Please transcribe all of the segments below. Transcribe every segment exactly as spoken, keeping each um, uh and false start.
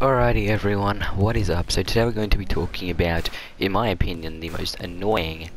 Alrighty everyone, what is up? So today we're going to be talking about, in my opinion, the most annoying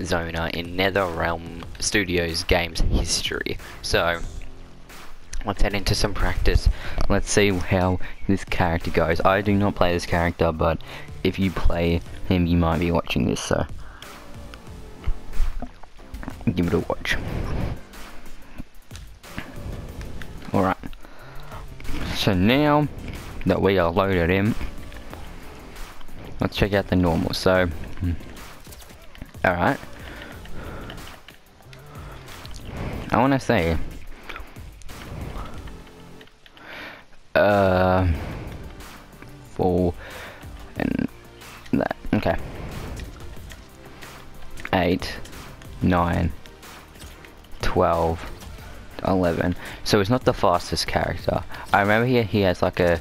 zoner in NetherRealm Studios games history. So, let's head into some practice. Let's see how this character goes. I do not play this character, but if you play him, you might be watching this, so give it a watch. Alright. So now that we are loaded in, let's check out the normal. So, alright. I want to say, uh, four and that. Okay. Eight, nine, twelve. eleven. So it's not the fastest character. I remember here he has like a,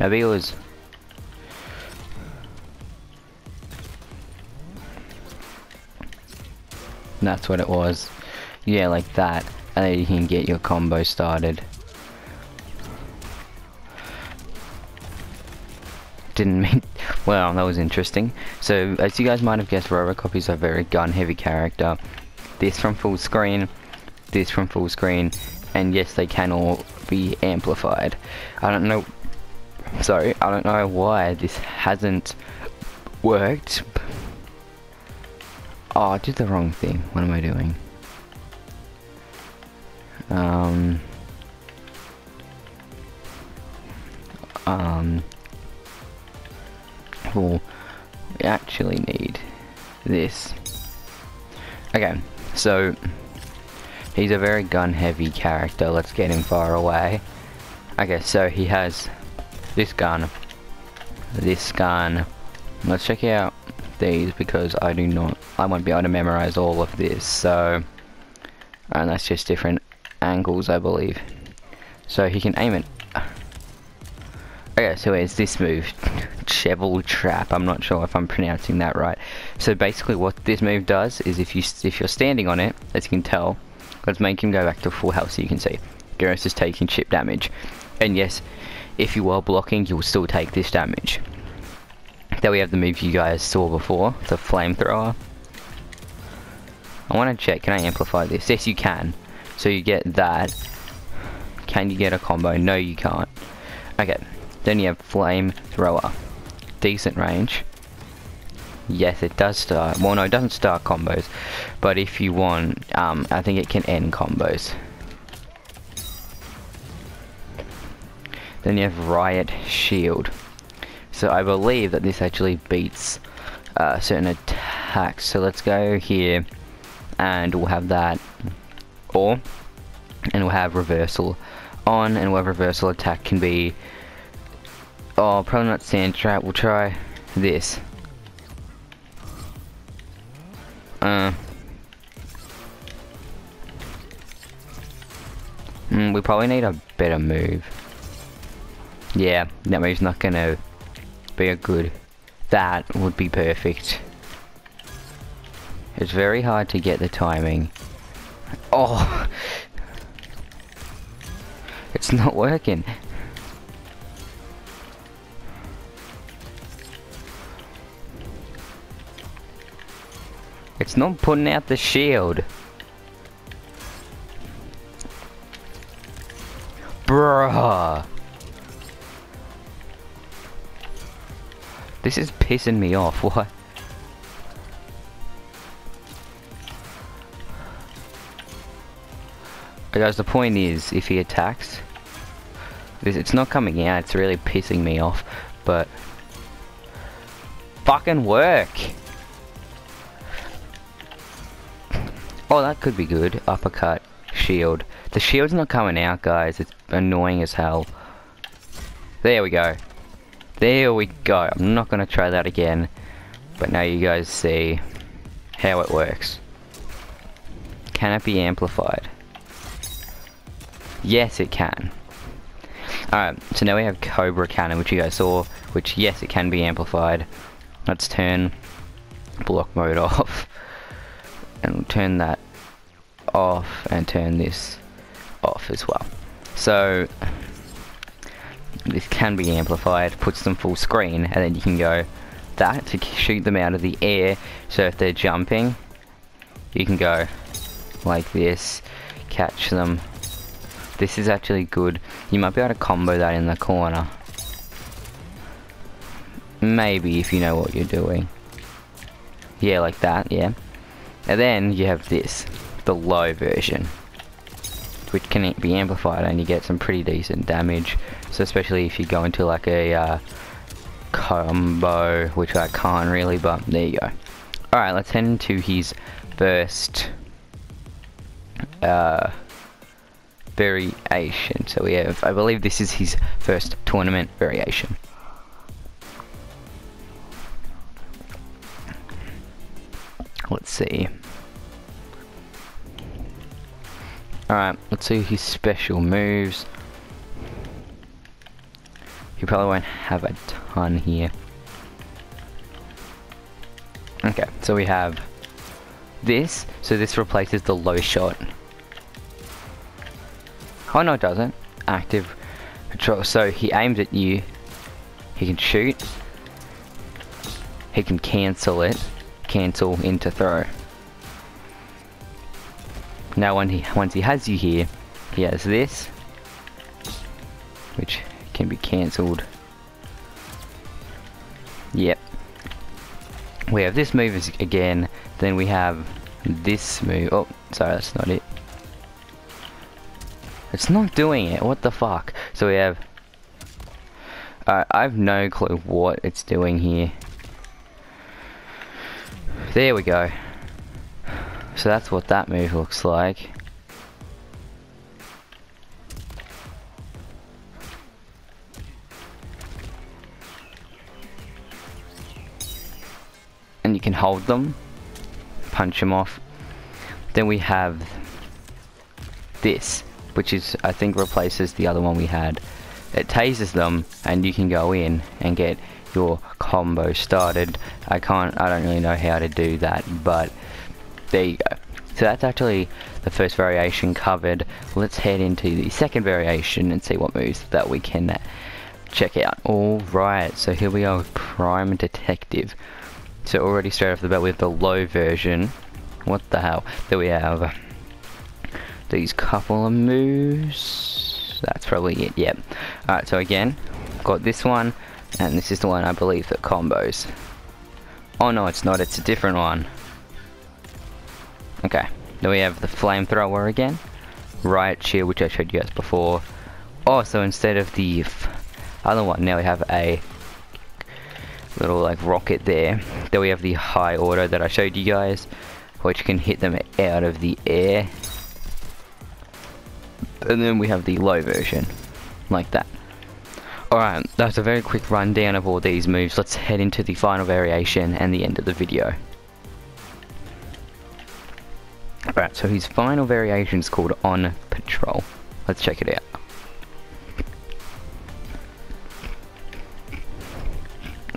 maybe it was, that's what it was. Yeah, like that, and then you can get your combo started. Didn't mean. Well, that was interesting. So, as you guys might have guessed, Robocop is a very gun-heavy character. This from full screen, this from full screen, and yes, they can all be amplified. I don't know. Sorry, I don't know why this hasn't worked. Oh, I did the wrong thing. What am I doing? Um. Um. We actually need this. Okay, so he's a very gun heavy character. Let's get him far away. Okay, so he has this gun, this gun. Let's check out these because I do not, I won't be able to memorize all of this. So, and that's just different angles, I believe. So he can aim it. Okay, so here's this move. Chevel trap. I'm not sure if I'm pronouncing that right. So basically, what this move does is, if you if you're standing on it, as you can tell, let's make him go back to full health so you can see. Geras is taking chip damage, and yes, if you are blocking, you will still take this damage. There we have the move you guys saw before, the flamethrower. I want to check. Can I amplify this? Yes, you can. So you get that. Can you get a combo? No, you can't. Okay. Then you have flamethrower. Decent range. Yes, it does start. Well, no, it doesn't start combos. But if you want, um, I think it can end combos. Then you have riot shield. So I believe that this actually beats uh, certain attacks. So let's go here, and we'll have that, or, and we'll have reversal on, and we'll have reversal attack can be. Oh, probably not sand trap. We'll try this. Uh, mm, we probably need a better move. Yeah, that move's not gonna be a good. That would be perfect. It's very hard to get the timing. Oh, it's not working. It's not putting out the shield. Bruh. This is pissing me off. What? Guys, the point is, if he attacks, this, it's not coming out. It's really pissing me off. But fucking work. Oh, that could be good. Uppercut. Shield. The shield's not coming out, guys. It's annoying as hell. There we go. There we go. I'm not going to try that again. But now you guys see how it works. Can it be amplified? Yes, it can. Alright, so now we have Cobra Cannon, which you guys saw. Which, yes, it can be amplified. Let's turn block mode off. And turn that off, and turn this off as well. So this can be amplified, puts them full screen, and then you can go that to shoot them out of the air. So if they're jumping, you can go like this, catch them. This is actually good. You might be able to combo that in the corner, maybe, if you know what you're doing. Yeah, like that, yeah. And then you have this, the low version, which can be amplified, and you get some pretty decent damage. So especially if you go into like a uh, combo, which I can't really, but there you go. Alright, let's head into his first uh, variation. So we have, I believe this is his first tournament variation. Let's see. Alright, let's see his special moves. He probably won't have a ton here. Okay, so we have this. So this replaces the low shot. Oh no, it doesn't. Active patrol. So he aims at you. He can shoot. He can cancel it. Cancel into throw. Now when he, once he has you here, he has this, which can be cancelled. Yep. We have this move again, then we have this move. Oh, sorry, that's not it. It's not doing it, what the fuck? So we have... Uh, I have no clue what it's doing here. There we go. So that's what that move looks like. And you can hold them, punch them off. Then we have this, which is, I think, replaces the other one we had. It tases them, and you can go in and get your combo started. I can't, I don't really know how to do that, but there you go. So that's actually the first variation covered. Let's head into the second variation and see what moves that we can check out. Alright, so here we are with Prime Detective. So already straight off the bat we have the low version. What the hell? There we have these couple of moves. That's probably it, yep. Alright, so again, got this one, and this is the one I believe that combos. Oh no, it's not, it's a different one. Okay, then we have the flamethrower again, riot shield, which I showed you guys before. Oh, so instead of the f other one, now we have a little like rocket there. Then we have the high auto that I showed you guys, which can hit them out of the air. And then we have the low version, like that. Alright, that's a very quick rundown of all these moves. Let's head into the final variation and the end of the video. Alright, so his final variation is called On Patrol. Let's check it out.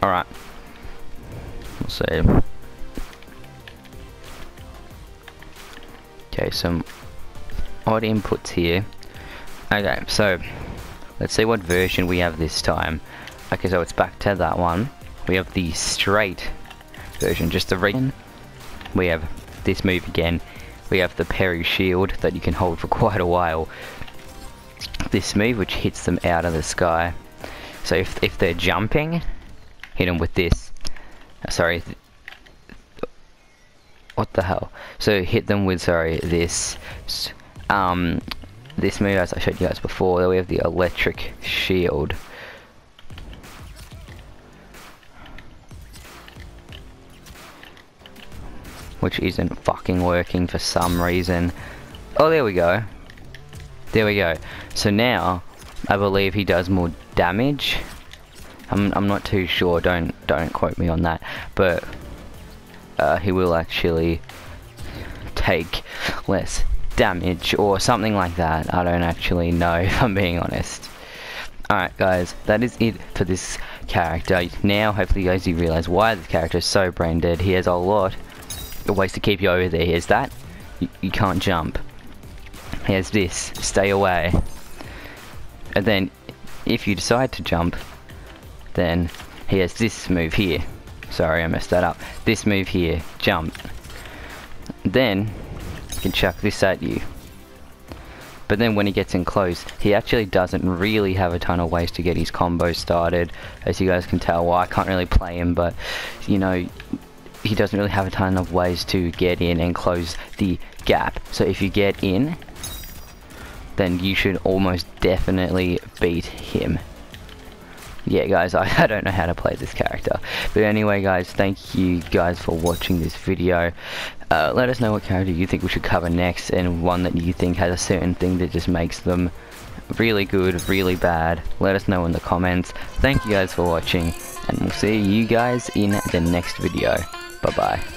Alright. We'll see. Okay, some odd inputs here. Okay, so let's see what version we have this time. Okay, so it's back to that one. We have the straight version, just the region. We have this move again. We have the parry shield that you can hold for quite a while. This move which hits them out of the sky. So if, if they're jumping, hit them with this. Sorry. Th what the hell? So hit them with, sorry, this. Um... This move, as I showed you guys before, then we have the electric shield. Which isn't fucking working for some reason. Oh, there we go. There we go. So now, I believe he does more damage. I'm, I'm not too sure, don't, don't quote me on that. But, uh, he will actually take less damage. damage or something like that. I don't actually know, if I'm being honest. Alright guys, that is it for this character. Now hopefully you guys do realise why this character is so brain dead. He has a lot of ways to keep you over there. Here's that, you, you can't jump. Here's this, stay away. and then if you decide to jump, then he has this move here. Sorry, I messed that up. This move here, jump. Then you can chuck this at you. But then when he gets in close, he actually doesn't really have a ton of ways to get his combo started. As you guys can tell, well, I can't really play him, but, you know, he doesn't really have a ton of ways to get in and close the gap. So if you get in, then you should almost definitely beat him. Yeah, guys, I, I don't know how to play this character. But anyway, guys, thank you guys for watching this video. Uh, let us know what character you think we should cover next, and one that you think has a certain thing that just makes them really good, really bad. Let us know in the comments. Thank you guys for watching, and we'll see you guys in the next video. Bye-bye.